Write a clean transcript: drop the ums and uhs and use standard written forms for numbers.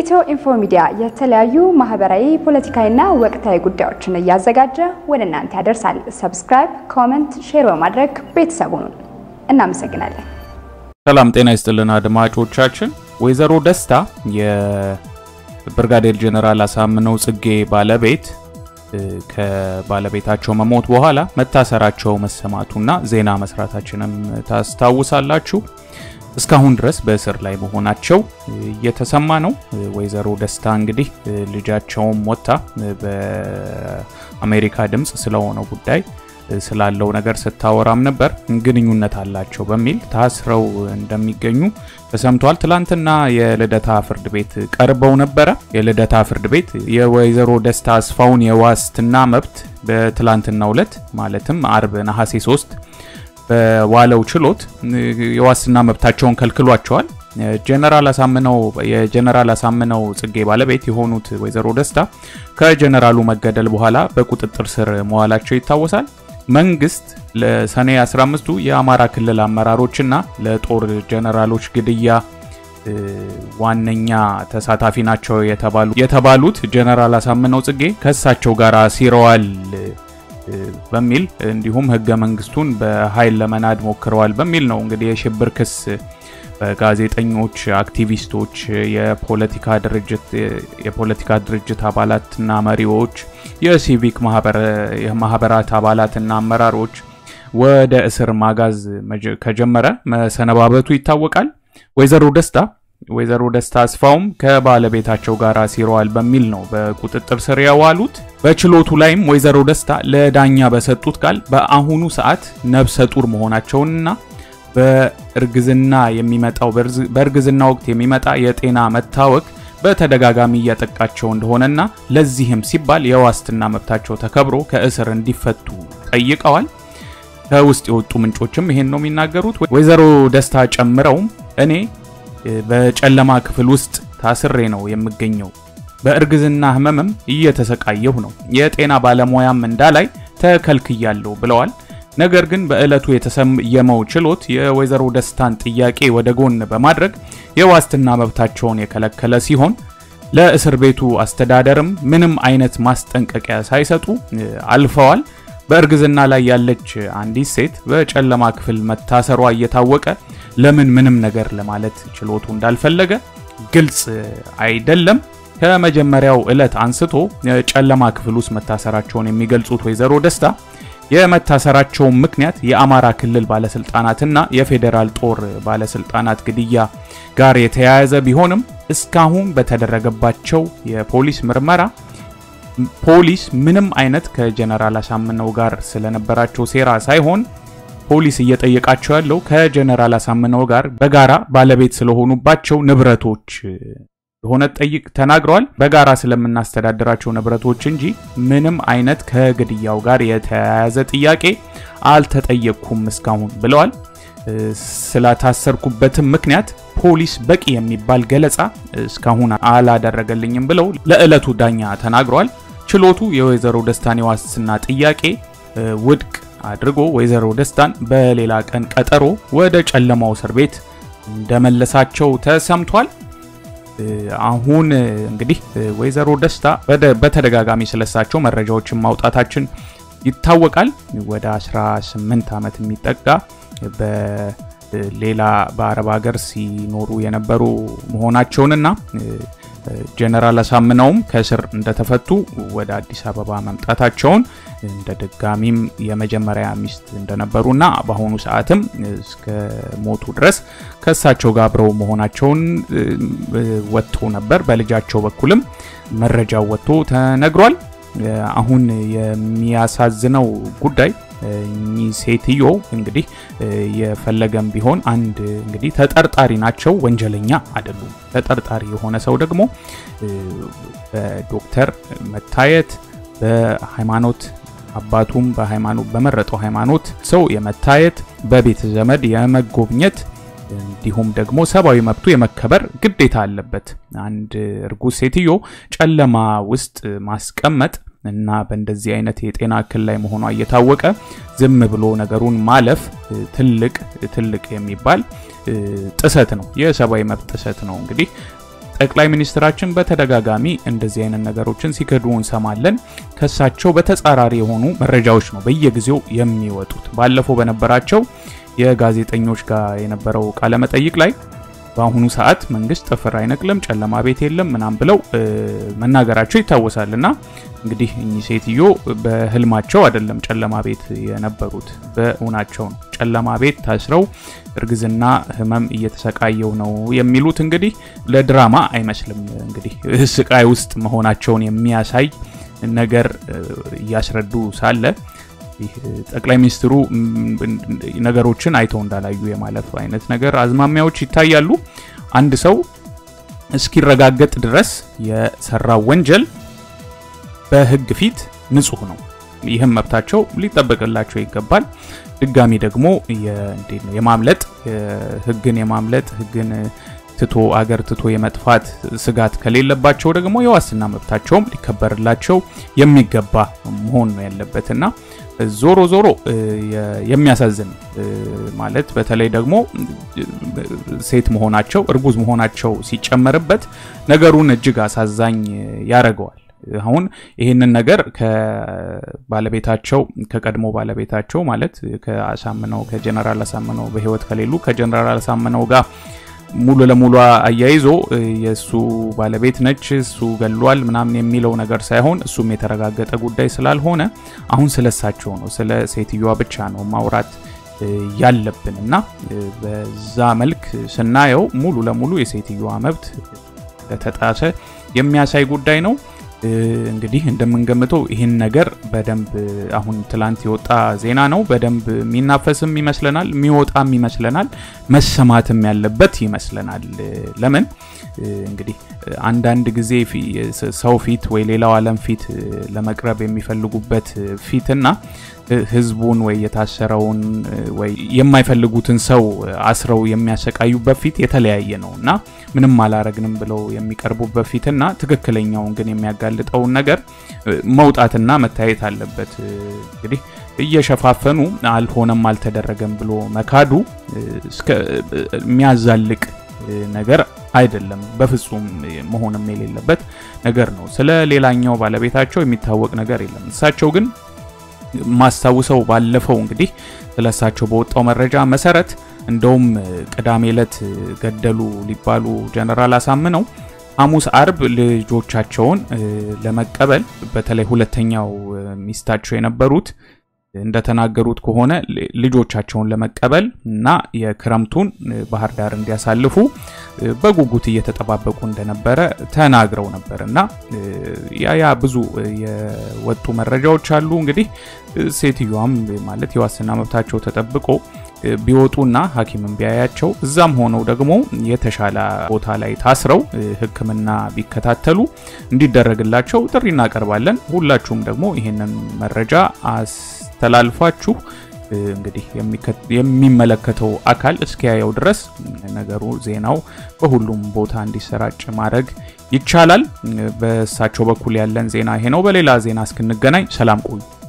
إتو إنفوميديا يتلايو مهبراي بوليتيكاينا وقتاي ጉዳዮችን ያዘጋጀ ወደ እናንተ ያደርሳል ሰብስክራይብ ኮሜንት ሼር በማድረግ ቤተሰቡን እናመሰግናለን ሰላም ጤና ይስጥልን አድማጮቻችን ወይዘሮ ደስታ የብርጋዴር ጄኔራል አሳምነው ጽጌ ባለቤት ከባለቤታቸው መሞት በኋላ መታሰራቸው መስማቱና ዜና መስራታችንም ታስታውሳላችሁ እስካሁን ድረስ በእስር ላይ መሆናቸው የተሰማ ነው ወይዘሮ ደስታ እንግዲህ ልጃቸው ሞታ በአሜሪካ ድምጽ ስለሆነው ጉዳይ ስላለው ነገር ስታወራም ነበር ግንኙነት አላቸው በሚል ታስረው እንደሚገኙ ተሰምቷል ትላንትና የልደታ ፍርድ ቤት ቀርበው ነበር የልደታ ፍርድ ቤት የወይዘሮ ደስታ አስፋውን የዋስትና መብት በትላንትናው ዕለት ማለትም አርብ ነሐሴ 3 በዋለው ችሎት የዋስትና መብታቸውን ከልክሏቸዋል የጀነራል አሳምነው ጽጌ ባለቤት የሆኑት ወይዘሮ ደስታ ከጀነራሉ መገደል በኋላ በቁጥጥር ስር መዋላቸው ይታወሳል መንግስት ለሰኔ 15 የአማራ ክልል አመራሮችና ለጦር ጀነራሎች ግድያ ዋነኛ ተሳታፊ ናቸው የተባሉት ጀነራል አሳምነው ጽጌ ከሳቸው ጋር ሲረዋል በሚል እንዲሁም ህገ መንግስቱን በኃይል ለመናድ ሞክረዋል በሚል ነው እንግዲህ የሽብር ክስ በጋዜጠኞች አክቲቪስቶች የፖለቲካ ድርጅት አባላትና መሪዎች የሲቪክ ማህበራት አባላትና አመራሮች ወደ እስር ማጋዝ ከጀመረ መሰነባበቱ ይታወቃል ወይዘሮ ደስታ አስፋውም ከባለቤታቸው ጋር ሲረዋል በሚል ነው በቁጥጥር ስር ያዋሉት በችሎቱ ላይም ወይዘሮ ደስታ ለዳኛ በሰጡት ቃል በአሁኑ ሰዓት ነፍሰ ጡር መሆናቸውንና በእርግዝና ወቅት የሚመጣ የጤና መታወክ በተደጋጋሚ ያጠቃቸው እንደሆነና ለዚህም ሲባል የዋስትና መብታቸው ተከብሮ ከእስር እንዲፈቱ ጠይቀዋል ከውስጥ የወጡ ምንጮችም ይሄን ነው የሚናገሩት ወይዘሮ ደስታ ጨምረው እኔ በጨለማ ክፍል ውስጥ ታስሬ ነው የምገኘው በእርግዝና ህመምም እየተሰቃየሁ ነው የጤና ባለሙያም እንዳላይ ተከልክያለሁ ብለዋል ነገር ግን በእለቱ የተሰየመው ችሎት የወይዘሮ ደስታን ጥያቄ ወደ ጎን በማድረግ የዋስትና መብታቸውን የከለከለ ሲሆን ለእስር ቤቱ አስተዳደርም ምንም አይነት ማስጠንቀቂያ ሳይሰጡ አልፈዋል በእርግዝና ላይ ያለች አንዲት ሴት በጨለማ ክፍል መታሰሯ እየታወቀ ለምን ምንም ነገር ለማለት ችሎቱ እንዳልፈለገ ግልጽ አይደለም ከመጀመሪያው እለት አንስቶ ጨለማ ክፍል ውስጥ መታሰራቸውን የሚገልጹት ወይዘሮ ደስታ የመታሰራቸው ምክንያት የአማራ ክልል ባለስልጣናትና የፌደራል ጦር ባለስልጣናት ግድያ ጋር የተያያዘ ቢሆንም እስካሁን በተደረገባቸው የፖሊስ ምርመራ ፖሊስ ምንም አይነት ከጀነራል አሳምነው ጋር ስለነበራቸው ሴራ ሳይሆን ፖሊስ እየጠየቃቸው ያለው ከጀነራል አሳምነው ጋር በጋራ ባለቤት ስለሆኑባቸው ንብረቶች ሆነ ጠይቅ ተናግሯል በጋራ ስለምናስተዳደራቸው ንብረቶች እንጂ ምንም አይነት ከግድያው ጋር የተያያዘ ጥያቄ አልተጠየቅኩም እስካሁን ብለዋል ስለታሰርኩበት ምክንያት ፖሊስ በቂ የሚባል ገለጻ እስካሁን አላደረገልኝም ብለው ለእለቱ ዳኛ ተናግሯል ችሎቱ የወይዘሮ ደስታን የዋስትና ጥያቄ ውድቅ አድርጎ ወይዘሮ ደስታን በሌላ ቀን ቀጠሮ ወደ ጨለማው እስር ቤት እንደመለሳቸው ተሰምቷል አሁን እንግዲህ ወይዘሮ ደስታ በተደጋጋሚ ስለሳቸው መረጃዎችን ማውጣታችን ይታወቃል ወደ 18 አመት የሚጠጋ በሌላ በአረብ ሀገር ሲኖሩ የነበሩ መሆናቸውንና ጀነራል አሳምነውም ከእስር እንደተፈቱ ወደ አዲስ አበባ መምጣታቸውን እንደደጋሚም የመጀመሪያ ሚስት እንደነበሩና በአሁኑ ሰዓትም እስከ ሞቱ ድረስ ከሳቸው ጋር አብረው መሆናቸውን ወጥቶ ነበር በልጃቸው በኩልም መረጃው ወጥቶ ተነግሯል አሁን የሚያሳዝነው ጉዳይ ሴትዮ እንግዲህ የፈለገም ቢሆን አንድ እንግዲህ ተጠርጣሪ ናቸው ወንጀለኛ አይደሉም ተጠርጣሪ የሆነ ሰው ደግሞ ዶክተር መታየት በሃይማኖት አባቱም በሃይማኖት በመረጠው ሃይማኖት ሰው የመታየት በቤት ዘመድ የመጎብኘት እንዲሁም ደግሞ ሰባዊ መብቱ የመከበር ግዴታ አለበት አንድ እርጉዝ ሴትዮ ጨለማ ውስጥ ማስቀመጥ እና በእንደዚህ አይነት የጤና ክል ላይ መሆኑ እየታወቀ ዝም ብሎ ነገሩን ማለፍ ትልቅ የሚባል ጥሰት ነው የሰባዊ መብት ጥሰት ነው እንግዲህ ጠቅላይ ሚኒስትራችን በተደጋጋሚ እንደዚህ አይነት ነገሮችን ሲከዱ እንሰማለን ከሳቸው በተጻራሪ የሆኑ መረጃዎች ነው በየጊዜው የሚወጡት ባለፈው በነበራቸው የጋዜጠኞች ጋር የነበረው ቃለ መጠይቅ ላይ ባሁኑ ሰዓት መንግስት ጥፍር አይነቅልም ጨለማ ቤት የለም እናም ብለው መናገራቸው ይታወሳልና እንግዲህ እኚህ ሴትዮ በህልማቸው አይደለም ጨለማ ቤት የነበሩት በእውናቸው ነው ጨለማ ቤት ታስረው እርግዝና ህመም እየተሰቃየው ነው የሚሉት እንግዲህ ለድራማ አይመስልም እንግዲህ ስቃይ ውስጥ መሆናቸውን የሚያሳይ ነገር ያስረዱ ሳለ ጠቅላይ ሚኒስትሩ ነገሮችን አይተው እንዳላዩ የማለፍ አይነት ነገር አዝማሚያዎች ይታያሉ አንድ ሰው እስኪረጋገጥ ድረስ የሰራው ወንጀል በህግ ፊት ንጹህ ነው ይህም መብታቸው ሊጠበቅላቸው ይገባል ድጋሚ ደግሞ የእንዴት ነው የማምለጥ ህግን የማምለጥ ህግን ትቶ አገር ትቶ የመጥፋት ስጋት ከሌለባቸው ደግሞ የዋስና መብታቸው ሊከበርላቸው የሚገባ መሆን ነው ያለበትና ዞሮ ዞሮ የሚያሳዝን ማለት በተለይ ደግሞ ሴት መሆናቸው እርጉዝ መሆናቸው ሲጨመርበት ነገሩን እጅግ አሳዛኝ ያረጋዋል አሁን ይሄንን ነገር ከባለቤታቸው ከቀድሞ ባለቤታቸው ማለት ከአሳምነው ከጀነራል አሳምነው በህይወት ከሌሉ ከጀነራል አሳምነው ጋር ሙሉ ለሙሉ አያይዞ የሱ ባለቤት ነች እሱ ገሏል ምናምን የሚለው ነገር ሳይሆን እሱም የተረጋገጠ ጉዳይ ስላልሆነ አሁን ስለሳቸው ነው ስለ ሴትዮዋ ብቻ ነው ማውራት ያለብንና በዛ መልክ ስናየው ሙሉ ለሙሉ የሴትዮዋ መብት ለተጣሰ የሚያሳይ ጉዳይ ነው እንግዲህ እንደምንገምተው ይሄን ነገር በደንብ አሁን ትላንት ይወጣ ዜና ነው በደንብ ሚናፈስም ይመስለናል ሚወጣም ይመስለናል መሰማትም ያለበት ይመስለናል ለምን እንግዲህ አንድ አንድ ጊዜ ሰው ፊት ወይ ሌላው ዓለም ፊት ለመቅረብ የሚፈልጉበት ፊትና ህዝቡን ወይ የታሰረውን ወይ የማይፈልጉትን ሰው አስረው የሚያሰቃዩበት ፊት የተለያየ ነውና ምንም አላረግንም ብለው የሚቀርቡበት ፊትና ትክክለኛው ግን የሚያጋልጠው ነገር መውጣትና መታየት አለበት እንግዲህ እየሸፋፈኑ አልሆነም አልተደረገም ብሎ መካዱ የሚያዛልቅ ነገር አይደለም በፍጹም መሆንም የሌለበት ነገር ነው ስለሌላኛው ባለቤታቸው የሚታወቅ ነገር የለም እሳቸው ግን ማስተዋወሰው ባለፈው እንግዲህ ስለሳቸው በወጣው መረጃ መሰረት እንደውም ቅዳሜ ለት ገደሉ ሊባሉ ጀነራል አሳምነው አሙስ አርብ ልጆቻቸውን ለመቀበል በተለይ ሁለተኛው ሚስታቸው የነበሩት እንደተናገሩት ከሆነ ልጆቻቸውን ለመቀበልና የክረምቱን ባህር ዳር እንዲያሳልፉ በጉጉት እየተጠባበቁ እንደነበረ ተናግረው ነበርና ያ ብዙ የወጡ መረጃዎች አሉ እንግዲህ ሴትዮዋም ማለት የዋስና መብታቸው ተጠብቆ ቢወጡና ሐኪምም ቢያያቸው እዛም ሆነው ደግሞ የተሻለ ቦታ ላይ ታስረው ህክምና ቢከታተሉ እንዲደረግላቸው ጥሪ እናቀርባለን ሁላችሁም ደግሞ ይሄንን መረጃ አስተላልፋችሁ እንግዲህ የሚመለከተው አካል እስኪያየው ድረስ ነገሩ ዜናው በሁሉም ቦታ እንዲሰራጭ ማድረግ ይቻላል በሳቸው በኩል ያለን ዜና ይሄ ነው በሌላ ዜና እስክንገናኝ ሰላም ቆዩ